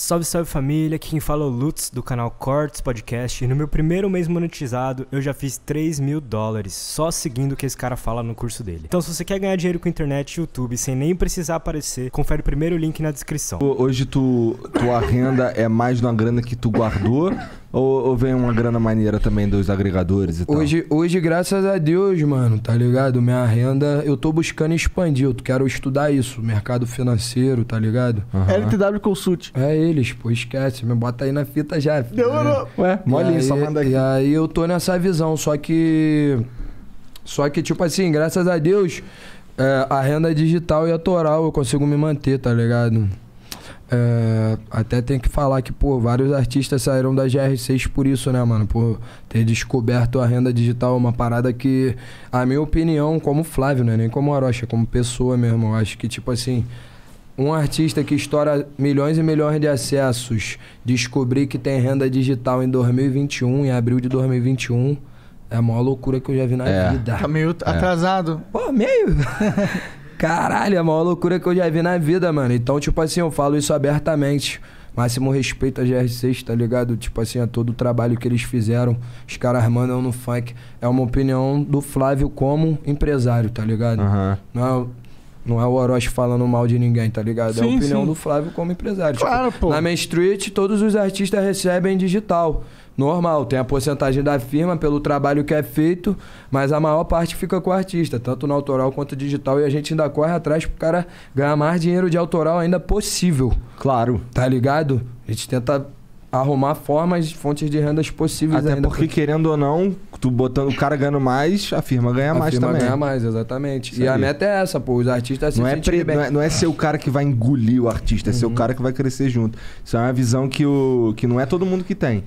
Salve, salve família, aqui quem fala é o Lutz do canal Cortes Podcast e no meu primeiro mês monetizado eu já fiz 3 mil dólares só seguindo o que esse cara fala no curso dele. Então se você quer ganhar dinheiro com internet e YouTube sem nem precisar aparecer, confere o primeiro link na descrição. Hoje tua renda é mais uma grana que tu guardou ou vem uma grana maneira também dos agregadores e tal? Hoje, graças a Deus, mano, tá ligado? Minha renda, eu tô buscando expandir, eu quero estudar isso, mercado financeiro, tá ligado? Uhum. LTW Consult. É eles, pô, esquece, me bota aí na fita já. Demorou. É. Ué, molinho, só manda aqui. E aí eu tô nessa visão, só que tipo assim, graças a Deus, a renda digital e autoral eu consigo me manter, tá ligado? Até tem que falar que, pô, vários artistas saíram da GR6 por isso, né, mano? Por ter descoberto a renda digital, uma parada que, a minha opinião, como Flávio, né? Nem como Orochi, como pessoa mesmo. Eu acho que, tipo assim, um artista que estoura milhões e milhões de acessos, descobrir que tem renda digital em 2021, em abril de 2021, é a maior loucura que eu já vi na vida. Tá meio atrasado. Pô, meio... Caralho, é a maior loucura que eu já vi na vida, mano. Então, tipo assim, eu falo isso abertamente. Máximo respeito a GR6, tá ligado? Tipo assim, a todo o trabalho que eles fizeram. Os caras mandam no funk. É uma opinião do Flávio como empresário, tá ligado? Uhum. Não é o Orochi falando mal de ninguém, tá ligado? Sim, é a opinião do Flávio como empresário. Claro, tipo, pô. Na Main Street, todos os artistas recebem digital. Normal, tem a porcentagem da firma pelo trabalho que é feito, mas a maior parte fica com o artista, tanto no autoral quanto digital, e a gente ainda corre atrás pro cara ganhar mais dinheiro de autoral ainda possível. Claro. Tá ligado? A gente tenta arrumar formas, fontes de rendas possíveis ainda. Até porque, querendo ou não, tu botando o cara ganhando mais, a firma ganha mais também. A firma ganha mais, exatamente. Isso e aí. A meta é essa, pô. Os artistas se sentem bem. Não é ser o cara que vai engolir o artista, é ser o cara que vai crescer junto. Isso é uma visão que não é todo mundo que tem.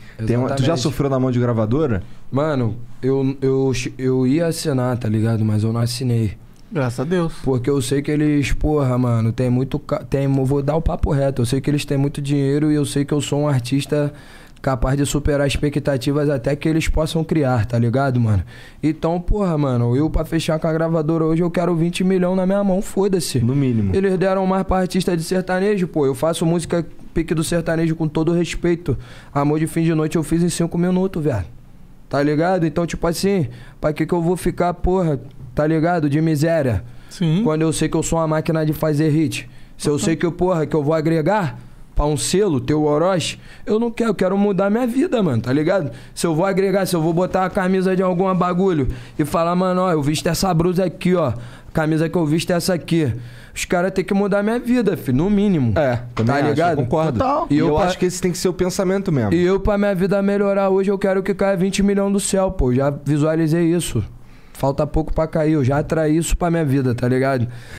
Tu já sofreu na mão de gravadora? Mano, eu ia assinar, tá ligado? Mas eu não assinei. Graças a Deus. Porque eu sei que eles, porra, mano, tem muito... vou dar o papo reto. Eu sei que eles têm muito dinheiro e eu sei que eu sou um artista capaz de superar expectativas até que eles possam criar, tá ligado, mano? Então, porra, mano, eu pra fechar com a gravadora hoje, eu quero 20 milhões na minha mão, foda-se. No mínimo. Eles deram mais pra artista de sertanejo, pô. Eu faço música pique do sertanejo com todo respeito. Amor de Fim de Noite eu fiz em 5 minutos, velho. Tá ligado? Então, tipo assim, pra que eu vou ficar, porra... Tá ligado? De miséria. Sim. Quando eu sei que eu sou uma máquina de fazer hit. Se eu sei que, porra, que eu vou agregar pra um selo, teu Orochi, eu não quero, eu quero mudar minha vida, mano, tá ligado? Se eu vou agregar, se eu vou botar a camisa de algum bagulho e falar, mano, ó, eu visto essa blusa aqui, ó, a camisa que eu visto é essa aqui. Os caras têm que mudar minha vida, filho, no mínimo. É, também tá ligado? Eu concordo. Total. E eu acho que esse tem que ser o pensamento mesmo. E eu, pra minha vida melhorar hoje, eu quero que caia 20 milhões do céu, pô, já visualizei isso. Falta pouco pra cair, eu já atraí isso pra minha vida, tá ligado?